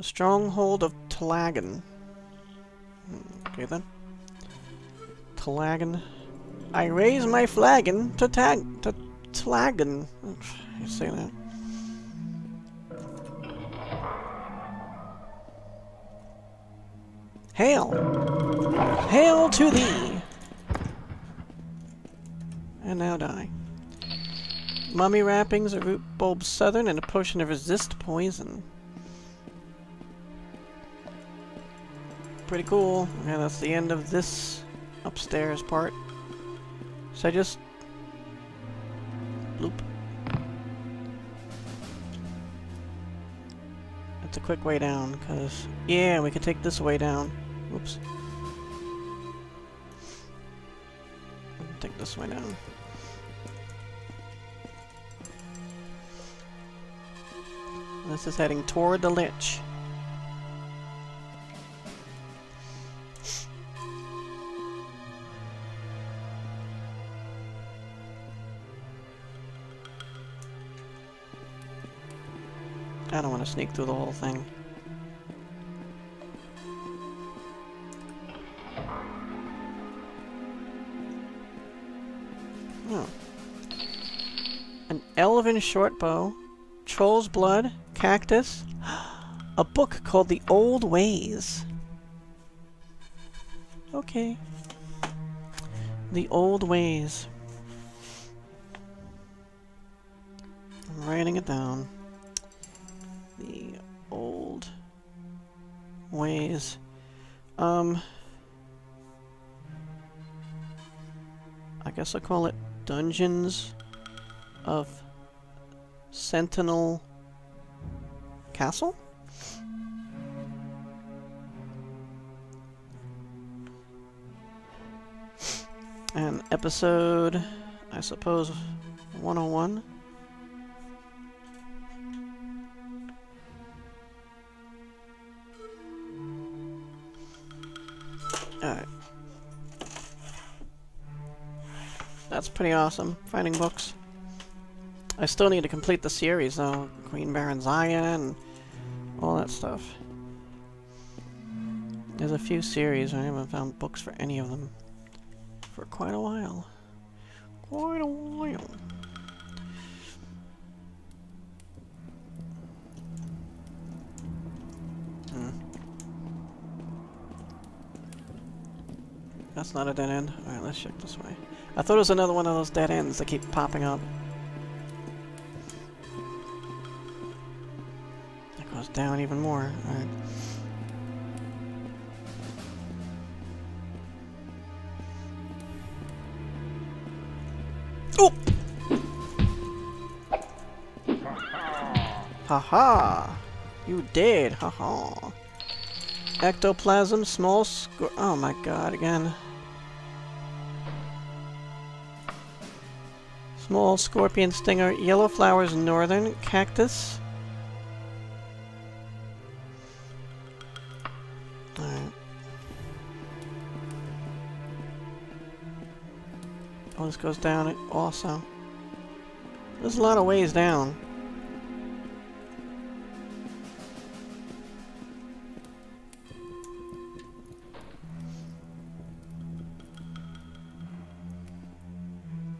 The Stronghold of Tlagon. Okay then. Tlagon. I raise my flagon to Tlagon. You say that. Hail! Hail to thee! And now die. Mummy wrappings, a root bulb southern, and a potion of resist poison. Pretty cool. Okay, that's the end of this upstairs part. So I just... bloop. That's a quick way down, because... yeah, we can take this way down. Whoops. Take this way down. This is heading toward the Lich. I don't want to sneak through the whole thing. Oh. An elven shortbow, troll's blood, cactus, a book called The Old Ways. Okay. The Old Ways. I'm writing it down. The Old Ways. I guess I'll call it Dungeons of Sentinel Castle? And episode, I suppose, 101. Alright. That's pretty awesome, finding books. I still need to complete the series though, Queen Barenzaya and all that stuff. There's a few series, I haven't found books for any of them for quite a while. Quite a while. That's not a dead end. Alright, let's check this way. I thought it was another one of those dead ends that keep popping up. That goes down even more. Alright. Oh! Haha! You did! Haha! Ectoplasm, small score. Oh my god, again. Small scorpion stinger, yellow flowers, northern cactus. Alright. Oh, this goes down it also. There's a lot of ways down.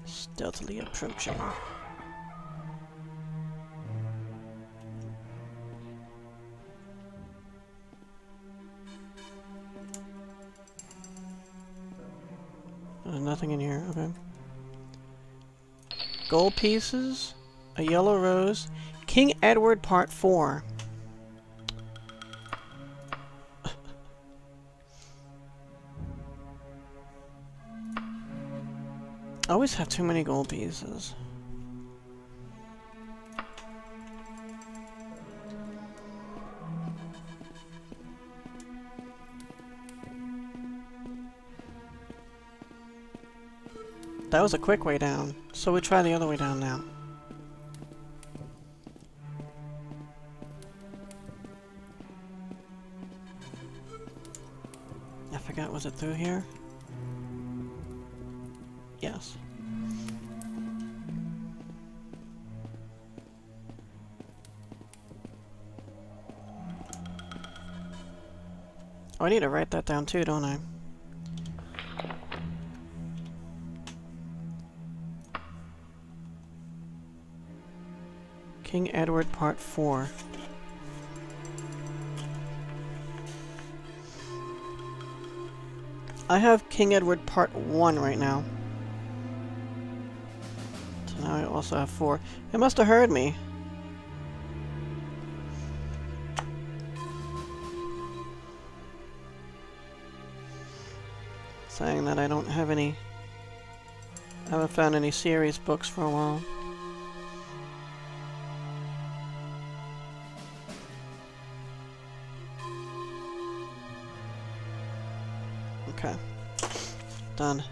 Stealthily approaching. There's nothing in here, okay. Gold pieces, a yellow rose, King Edward Part 4. I always have too many gold pieces. That was a quick way down, so we try the other way down now. I forgot, was it through here? Yes. Oh, I need to write that down too, don't I? King Edward Part 4. I have King Edward Part 1 right now. So now I also have 4. It must have heard me. Saying that I don't have any... I haven't found any series books for a while. Okay. Done.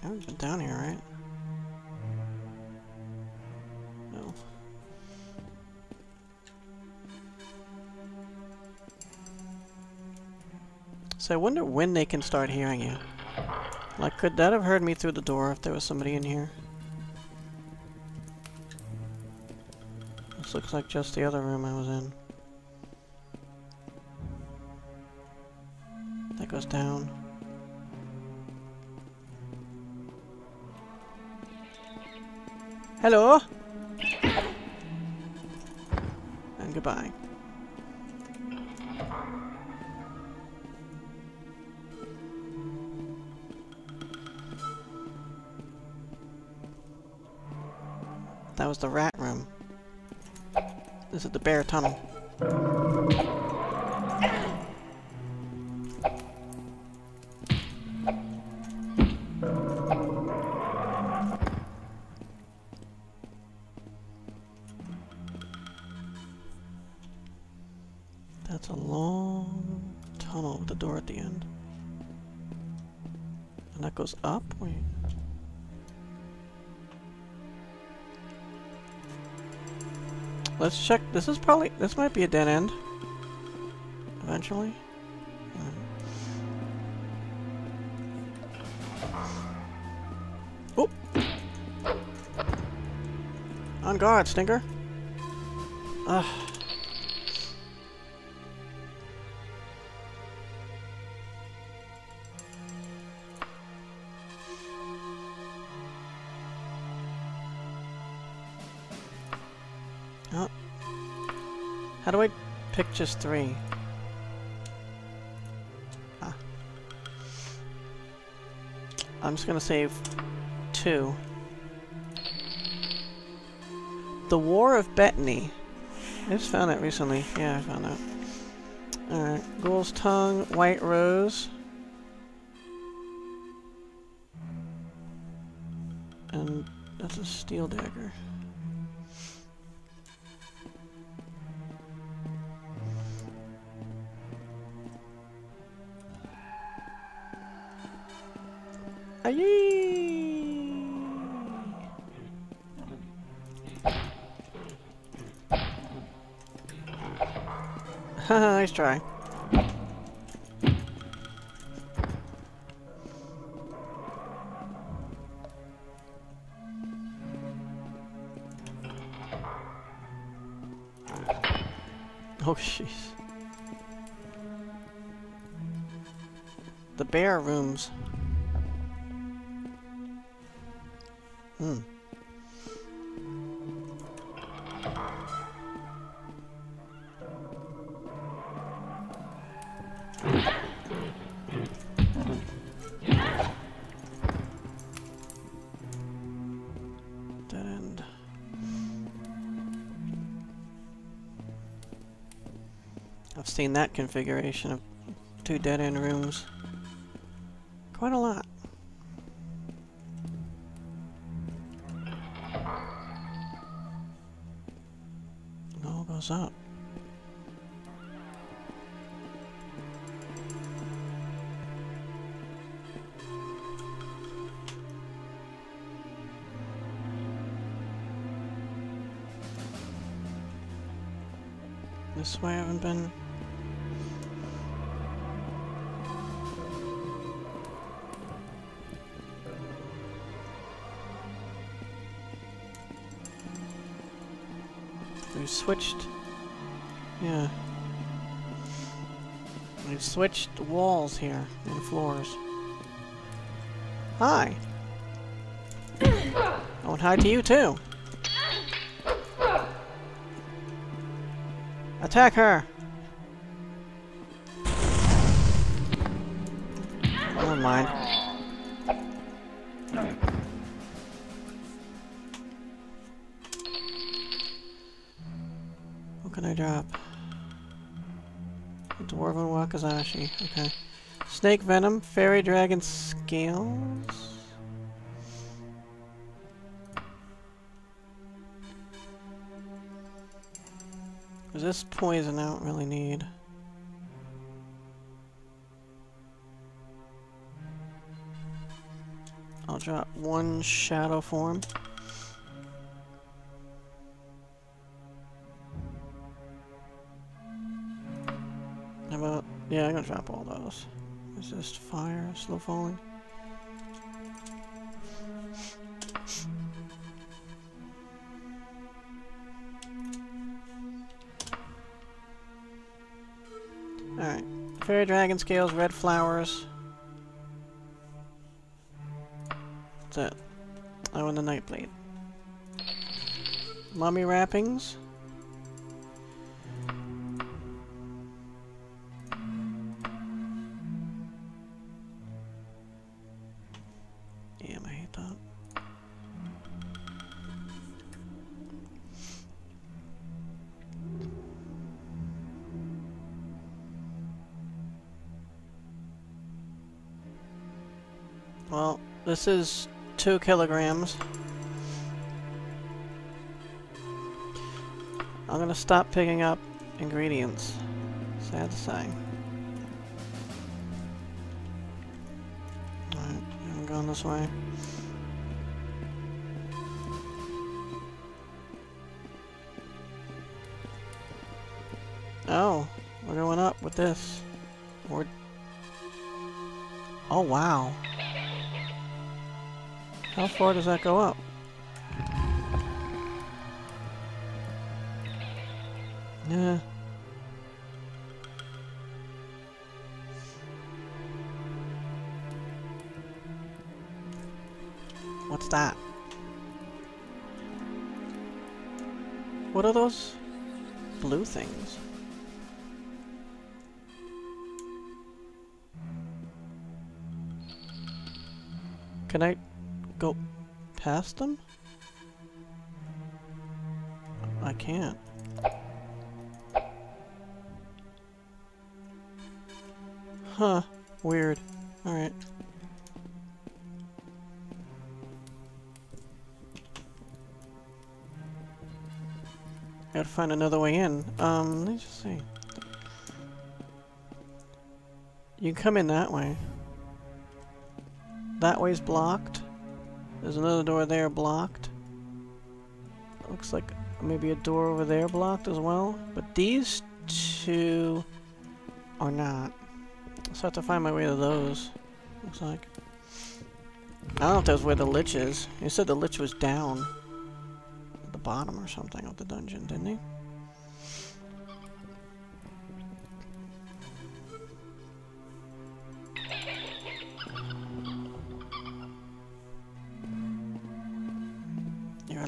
I haven't been down here, right? So I wonder when they can start hearing you. Like, could that have heard me through the door if there was somebody in here? This looks like just the other room I was in. That goes down. Hello? And goodbye. That was the rat room. This is the bear tunnel. That's a long tunnel with a door at the end. And that goes up? Wait. Let's check. This is probably... This might be a dead end. Eventually. Oh! On guard, stinker! Ugh. How do I pick just 3? Ah. I'm just gonna save 2. The War of Bettany. I just found that recently. Yeah, I found that. Alright. Ghoul's Tongue, White Rose. And that's a steel dagger. Haha, nice try. Oh, jeez. The bear rooms. Hmm. Dead end. I've seen that configuration of 2 dead end rooms quite a lot. Up. This way I haven't been. We've switched. Yeah. We've switched walls here and floors. Hi! Oh, and hi to you too! Attack her! Never mind. What can I drop? Dwarven Wakazashi. Okay. Snake Venom, Fairy Dragon Scales. Is this poison I don't really need? I'll drop one Shadow Form. How about... yeah, I'm gonna drop all those. Is this fire? Slow falling? Alright. Fairy Dragon Scales, red flowers. That's it. I want the Nightblade. Mummy wrappings. Damn, I hate that. Well, this is 2 kilograms. I'm gonna stop picking up ingredients. Sad to say. Alright, I'm going this way. Oh, we're going up with this. Or... oh, wow. How far does that go up? Yeah. What's that? What are those blue things? Can I go past them? I can't. Huh. Weird. Alright. Gotta find another way in. Let me just see. You can come in that way. That way's blocked. There's another door there blocked. Looks like maybe a door over there blocked as well. But these two are not. So I have to find my way to those. Looks like. I don't know if that was where the lich is. He said the lich was down at the bottom or something of the dungeon, didn't he?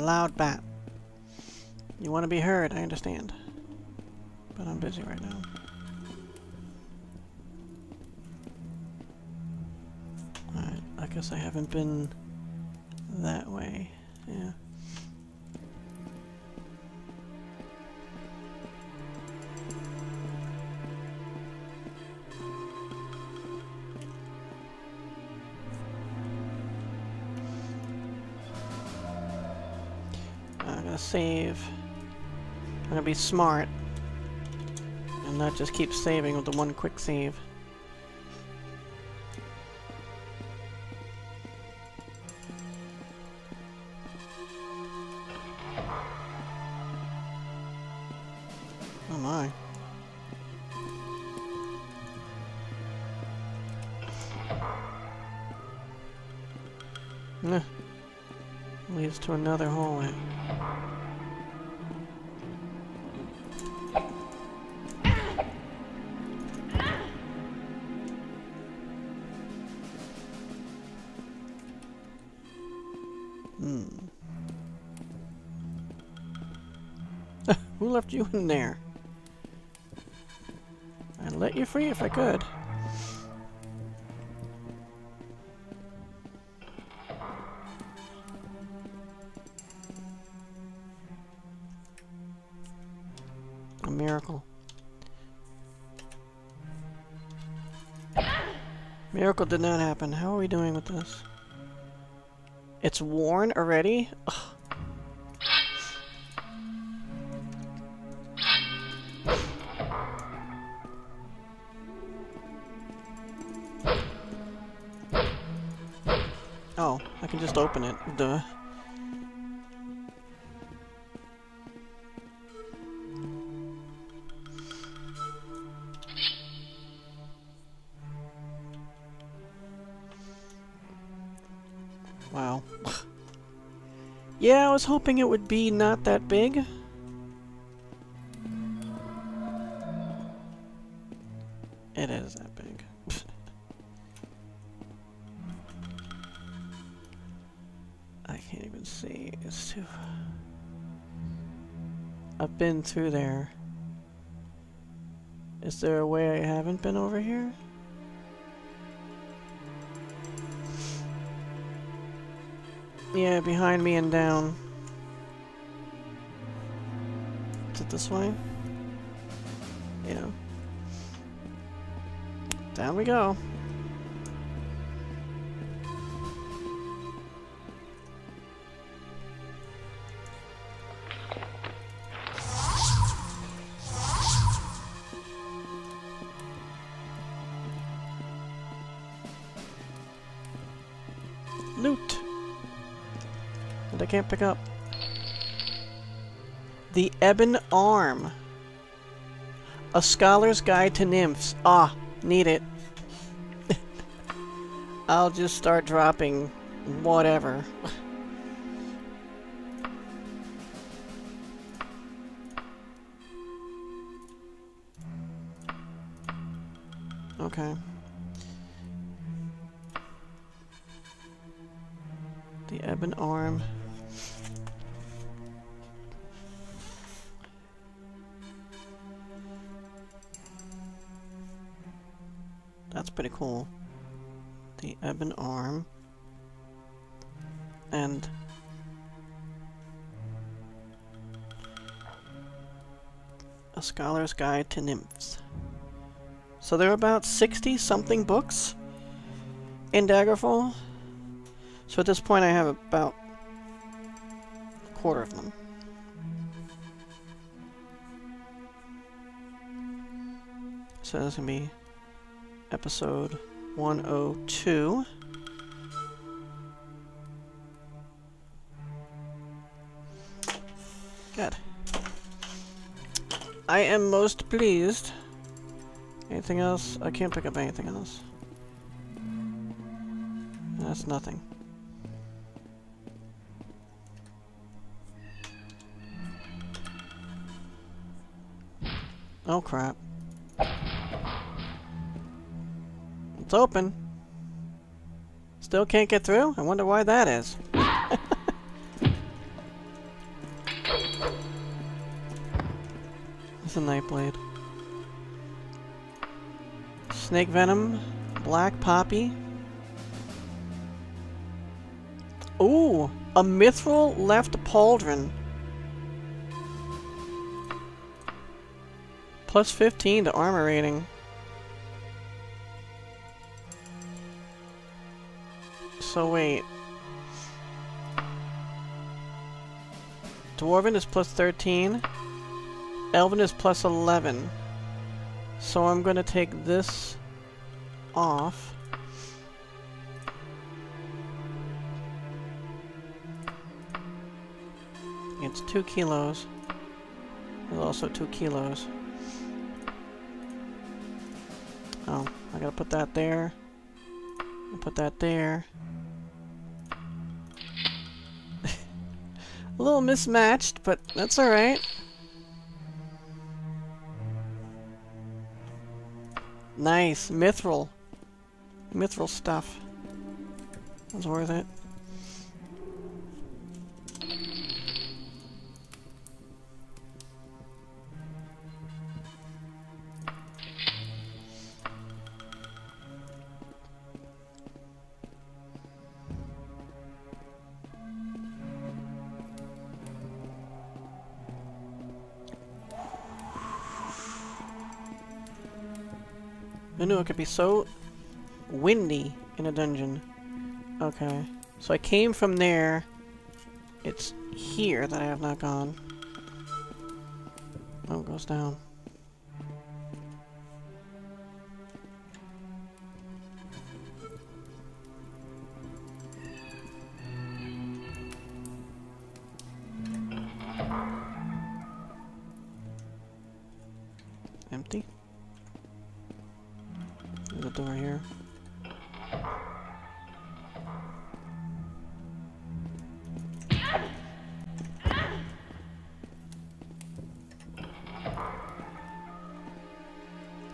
Loud bat. You want to be heard, I understand. But I'm busy right now. Alright, I guess I haven't been that way. Yeah. Save. I'm gonna be smart and not just keep saving with the one quick save. Oh my. Leads to another hallway. Who left you in there? I'd let you free if I could. A miracle. Miracle did not happen. How are we doing with this? It's worn already? Ugh. Oh, I can just open it. Duh. Wow. Yeah, I was hoping it would be not that big. It is that big. I can't even see. It's too... I've been through there. Is there a way I haven't been over here? Yeah, behind me and down. Is it this way? Yeah. Down we go. Loot! I can't pick up. The Ebon Arm. A Scholar's Guide to Nymphs. Ah, need it. I'll just start dropping whatever. Okay. The Ebon Arm. That's pretty cool. The Ebon Arm. And... A Scholar's Guide to Nymphs. So there are about 60-something books in Daggerfall. So at this point I have about a quarter of them. So that's going to be... Episode 102. Good. I am most pleased. Anything else? I can't pick up anything else. That's nothing. Oh crap. It's open. Still can't get through? I wonder why that is. It's a Nightblade. Snake Venom. Black Poppy. Ooh! A Mithril Left Pauldron. Plus 15 to armor rating. So wait. Dwarven is plus 13. Elven is plus 11. So I'm gonna take this off. It's 2 kilos. There's also 2 kilos. Oh, I gotta put that there. Put that there. A little mismatched, but that's alright. Nice. Mithril. Mithril stuff. That's worth it. I knew it could be so windy in a dungeon. Okay. So I came from there. It's here that I have not gone. Oh, it goes down. Empty. There's a door here.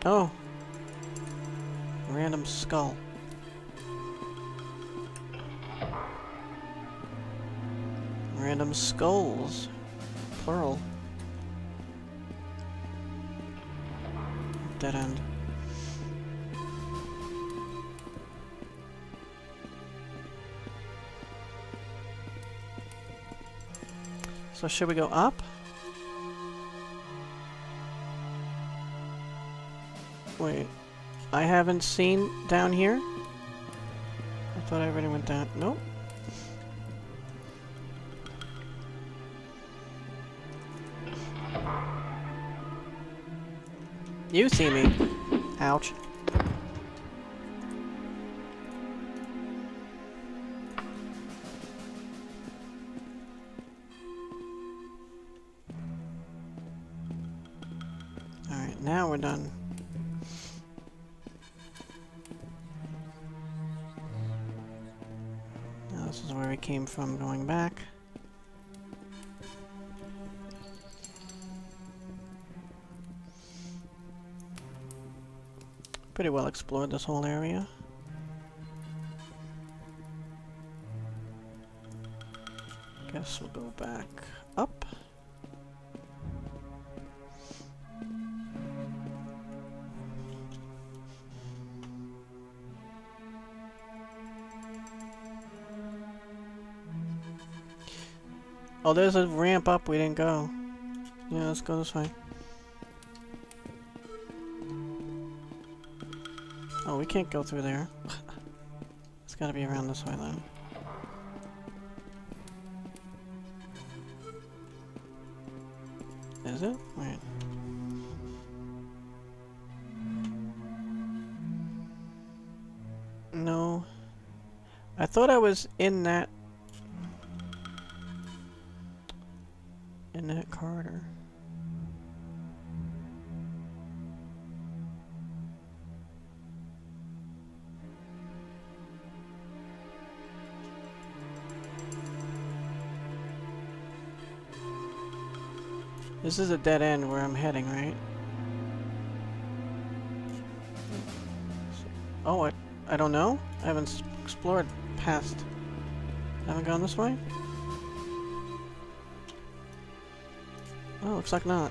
Oh! Random skull. Random skulls. Plural. Dead end. So should we go up? Wait, I haven't seen down here? I thought I already went down. Nope. You see me. Ouch. Alright, now we're done. Came from going back. Pretty well explored this whole area. Guess we'll go back up. Oh, there's a ramp up we didn't go. Yeah, let's go this way. Oh, we can't go through there. It's gotta be around this way then. Is it? Wait. No. I thought I was in that corridor. This is a dead end where I'm heading, right? Oh, I don't know. I haven't explored past. I haven't gone this way? Oh, looks like not.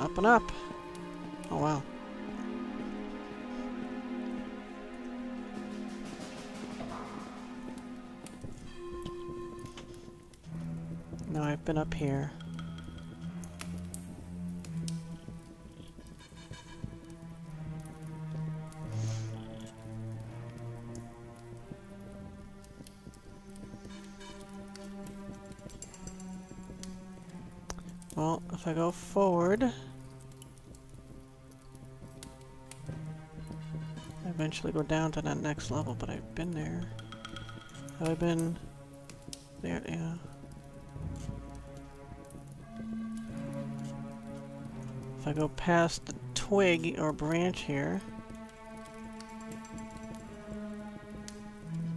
Up and up. Oh, wow. No, I've been up here. Well, if I go forward, eventually go down to that next level, but I've been there. Have I been there? Yeah. If I go past the twig or branch here,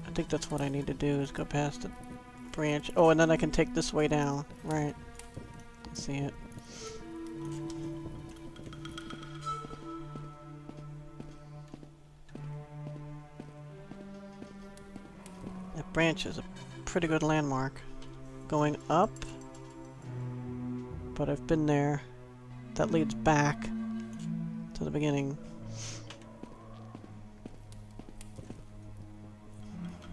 I think that's what I need to do, is go past the branch. Oh, and then I can take this way down. Right. I see it. That branch is a pretty good landmark. Going up, but I've been there. That leads back to the beginning.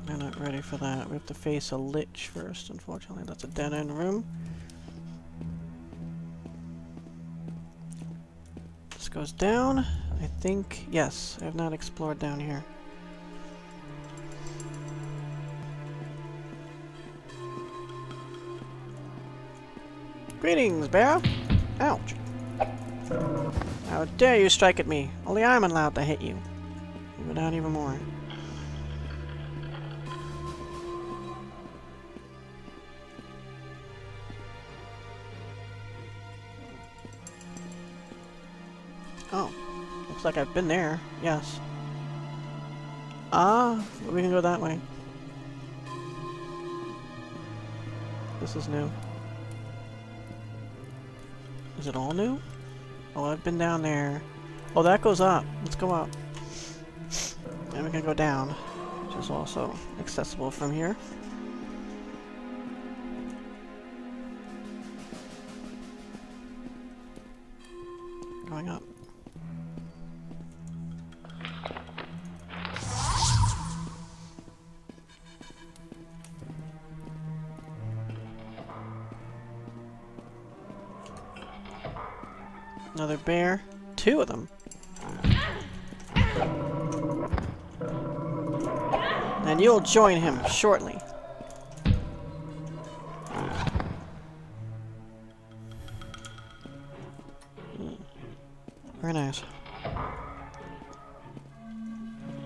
I'm not ready for that. We have to face a lich first, unfortunately. That's a dead-end room. This goes down, I think. Yes, I have not explored down here. Greetings, bear! Ouch! How dare you strike at me! Only I'm allowed to hit you. You go down even more. Oh, looks like I've been there. Yes. Ah, we can go that way. This is new. Is it all new? Oh, I've been down there. Oh, that goes up. Let's go up. And we can go down, which is also accessible from here. Going up. Another bear. Two of them. And you'll join him shortly. Very nice.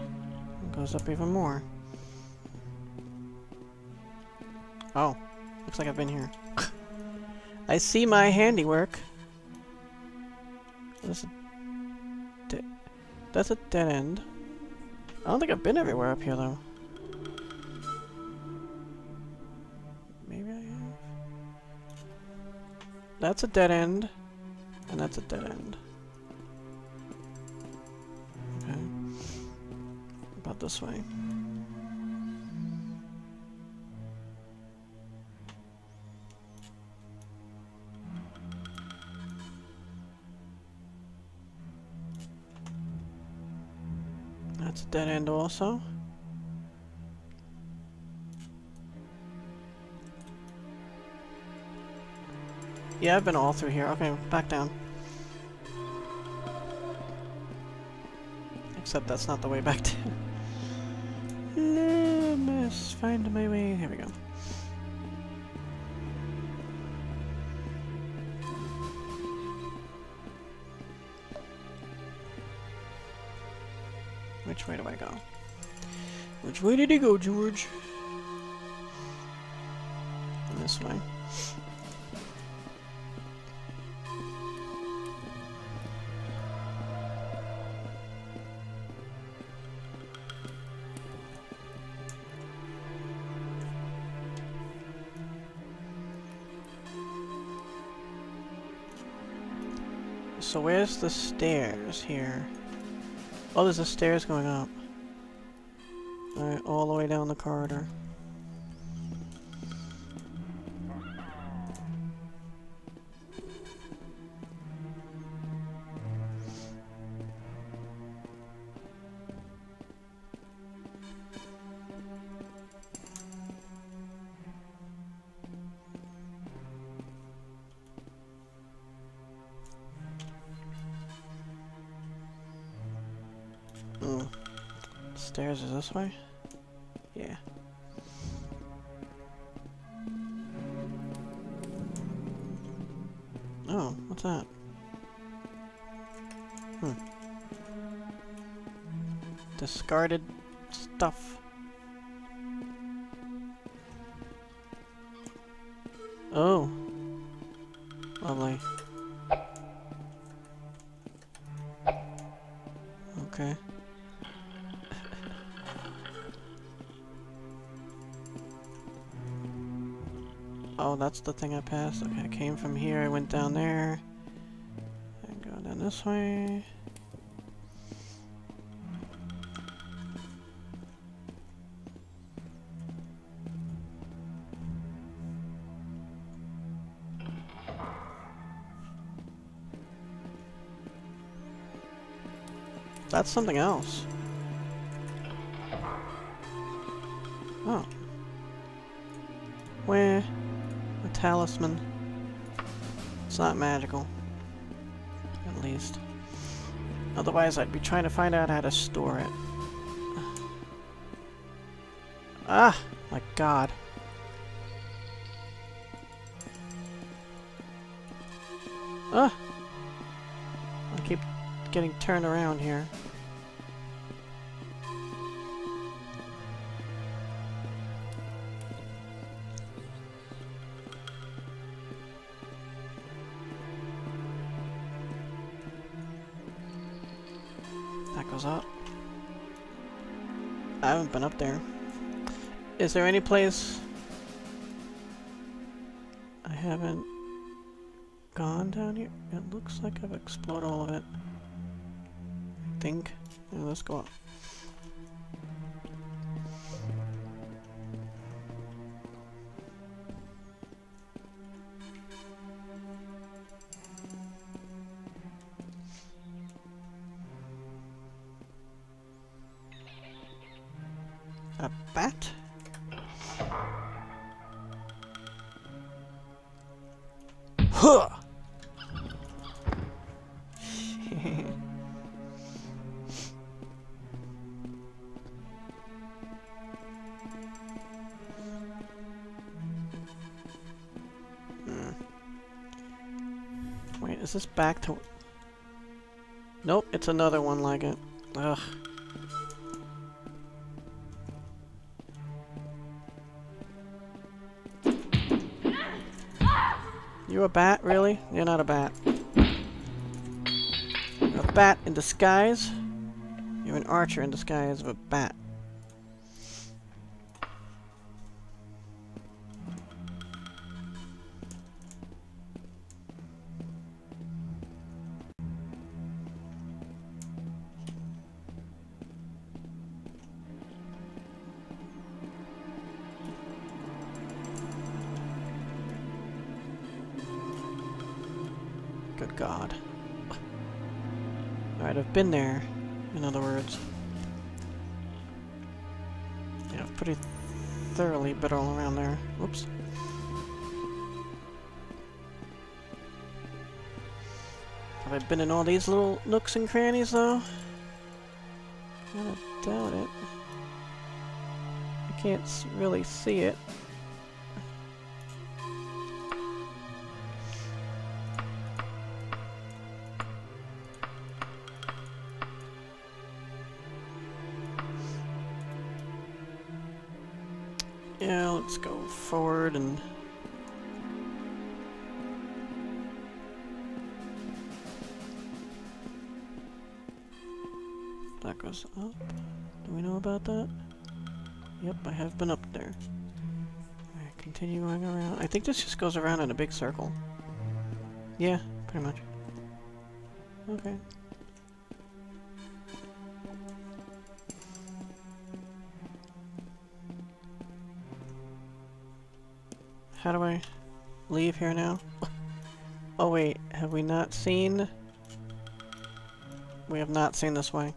It goes up even more. Oh. Looks like I've been here. I see my handiwork. That's a dead end. I don't think I've been everywhere up here, though. Maybe I have. That's a dead end. And that's a dead end. Okay. About this way. That's a dead end also. Yeah, I've been all through here. Okay, back down. Except that's not the way back down. Let me find my way. Here we go. Which way do I go? Which way did he go, George? This way. So where's the stairs here? Oh, there's the stairs going up. Alright, all the way down the corridor. Stairs is this way? Yeah. Oh, what's that? discarded stuff. Oh. Lovely. Okay. Oh, that's the thing I passed. Okay, I came from here, I went down there. And go down this way. That's something else. Oh. Where? A talisman. It's not magical. At least. Otherwise, I'd be trying to find out how to store it. Ah! My God. Ah! I keep getting turned around here. Up. I haven't been up there. Is there any place I haven't gone down here? It looks like I've explored all of it. I think. Yeah, let's go up. Is this back to... Nope, it's another one like it. Ugh. You a bat, really? You're not a bat. You're a bat in disguise? You're an archer in disguise of a bat. Good God. Alright, I've been there, in other words. Yeah, pretty thoroughly bit all around there. Whoops. Have I been in all these little nooks and crannies, though? I don't doubt it. I can't really see it. Yeah, let's go forward and... That goes up. Do we know about that? Yep, I have been up there. Alright, continue going around. I think this just goes around in a big circle. Yeah, pretty much. Okay. How do I leave here now? Oh wait, have we not seen? We have not seen this way.